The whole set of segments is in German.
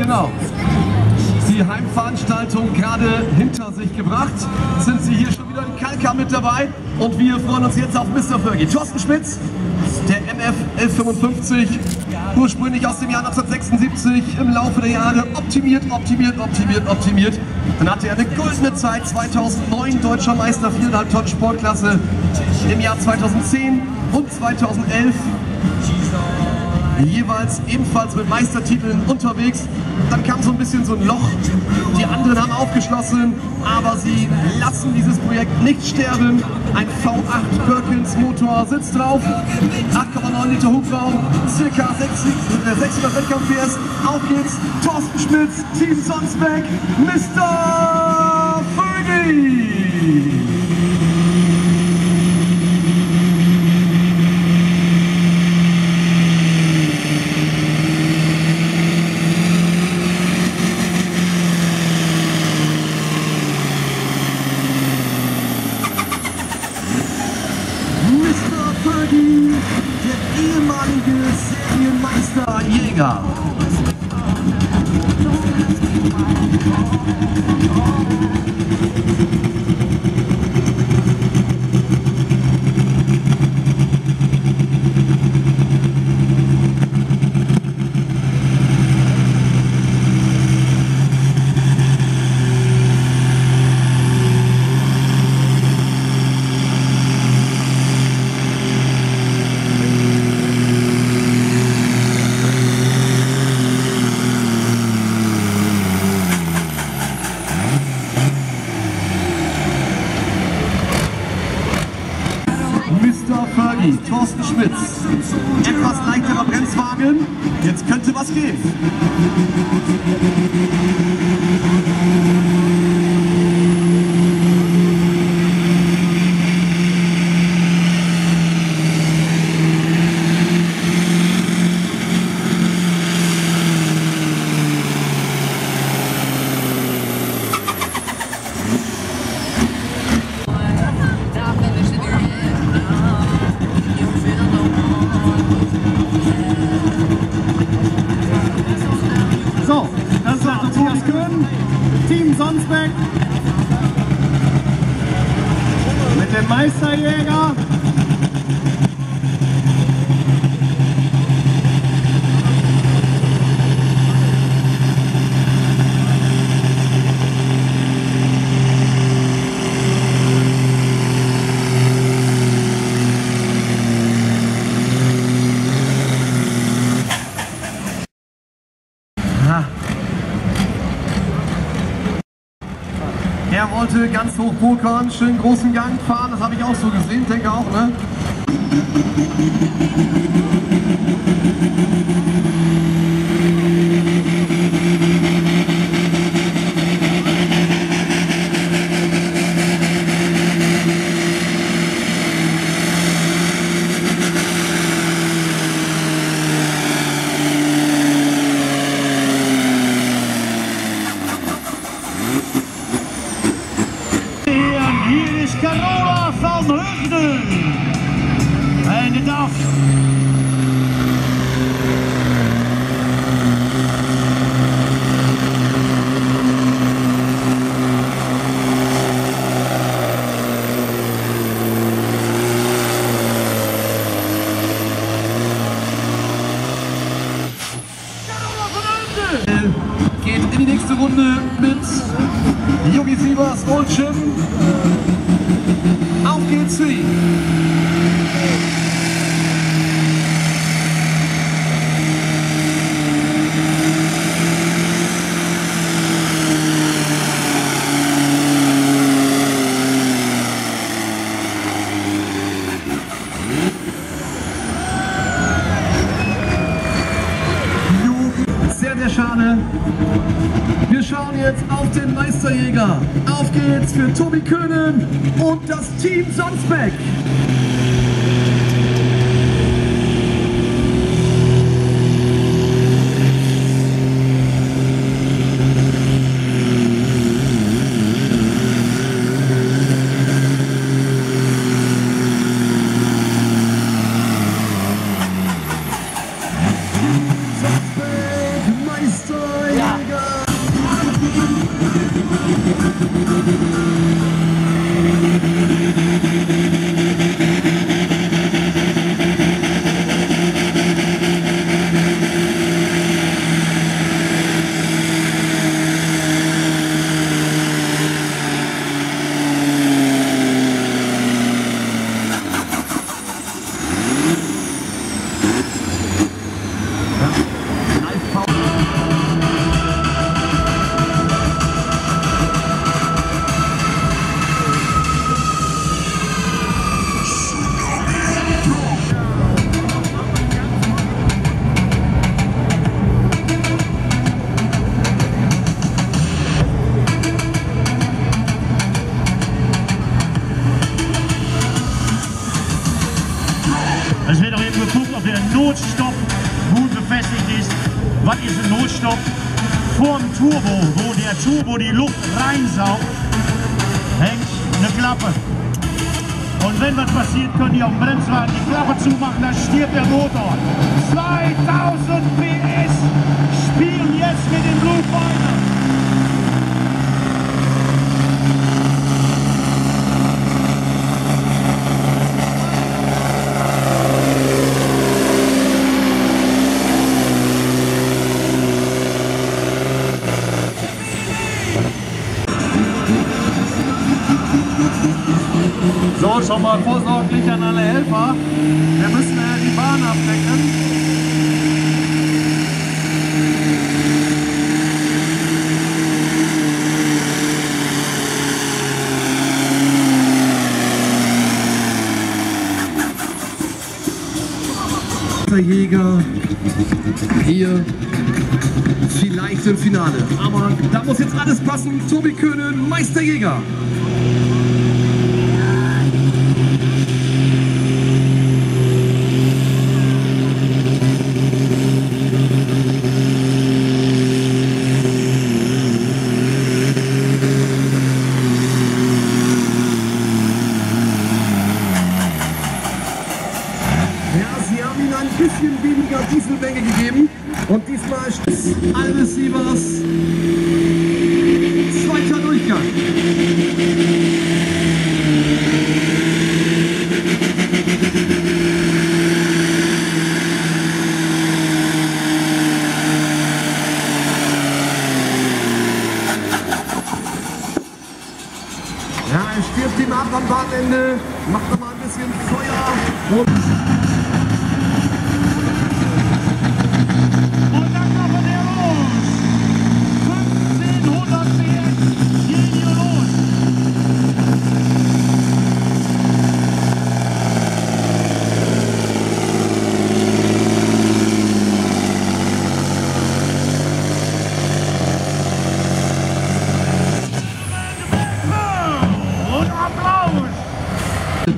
Genau. Die Heimveranstaltung gerade hinter sich gebracht. Sind Sie hier schon wieder in Kalka mit dabei und wir freuen uns jetzt auf Mr. Fergie. Thorsten Schmitz, der MF 1155, ursprünglich aus dem Jahr 1976, im Laufe der Jahre optimiert. Dann hatte er eine goldene Zeit, 2009 deutscher Meister, 4,5 Tonnen Sportklasse, im Jahr 2010 und 2011. Jeweils ebenfalls mit Meistertiteln unterwegs. Dann kam so ein bisschen so ein Loch. Die anderen haben aufgeschlossen, aber sie lassen dieses Projekt nicht sterben. Ein V8 Perkins Motor sitzt drauf, 8,9 Liter Hubraum, ca. 600 Wettkampf PS. Auf geht's, Thorsten Schmitz, Team Sonsbeck, Mr. Fergie! Meisterjäger. Thorsten Schmitz, etwas leichterer Bremswagen, jetzt könnte was gehen. Team Sonsbeck mit dem Meisterjäger. Er wollte ganz hoch pokern, schön großen Gang fahren, das habe ich auch so gesehen, denke auch, ne? Hier ist Carola von Höchden. Eine Dach. Geht in die nächste Runde mit Jogi Siebers und Jim. Auf geht's sie! Schade. Wir schauen jetzt auf den Meisterjäger. Auf geht's für Tobi Köhnen und das Team Sonsbeck. Sonsbeck. Es wird auch eben geguckt, ob der Notstopp gut befestigt ist. Was ist ein Notstopp? Vorm Turbo, wo der Turbo die Luft reinsaugt, hängt eine Klappe. Und wenn was passiert, können die auf dem Bremswagen die Klappe zumachen, dann stirbt der Motor. 2000 PS spielen jetzt mit dem Blut weiter. So, schon mal vorsorglich an alle Helfer. Wir müssen die Bahn abdecken. Meisterjäger hier vielleicht im Finale. Aber da muss jetzt alles passen. Tobi Köhnen, Meisterjäger. Dieselmenge gegeben und diesmal Jogi Siebers, zweiter Durchgang. Ja, er stirbt ihm ab am Bahnende, macht nochmal ein bisschen Feuer und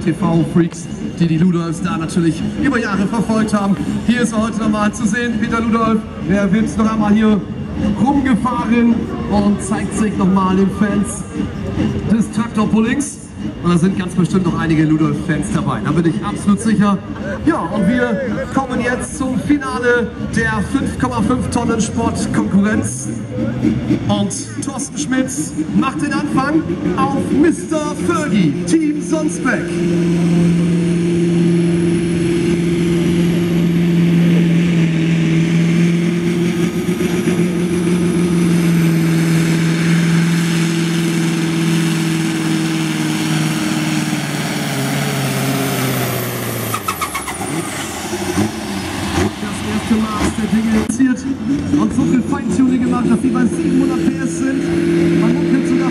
TV-Freaks, die die Ludolfs da natürlich über Jahre verfolgt haben. Hier ist er heute nochmal zu sehen, Peter Ludolf. Der wird noch einmal hier rumgefahren und zeigt sich nochmal den Fans des Traktorpullings. Und da sind ganz bestimmt noch einige Ludolf-Fans dabei, da bin ich absolut sicher. Ja, und wir kommen jetzt zum Finale der 5,5 Tonnen Sportkonkurrenz. Und Thorsten Schmitz macht den Anfang auf Mr. Fergie, Team Sonsbeck. Und so viel Feintuning gemacht, dass die bei 700 PS sind. Man munkelt sogar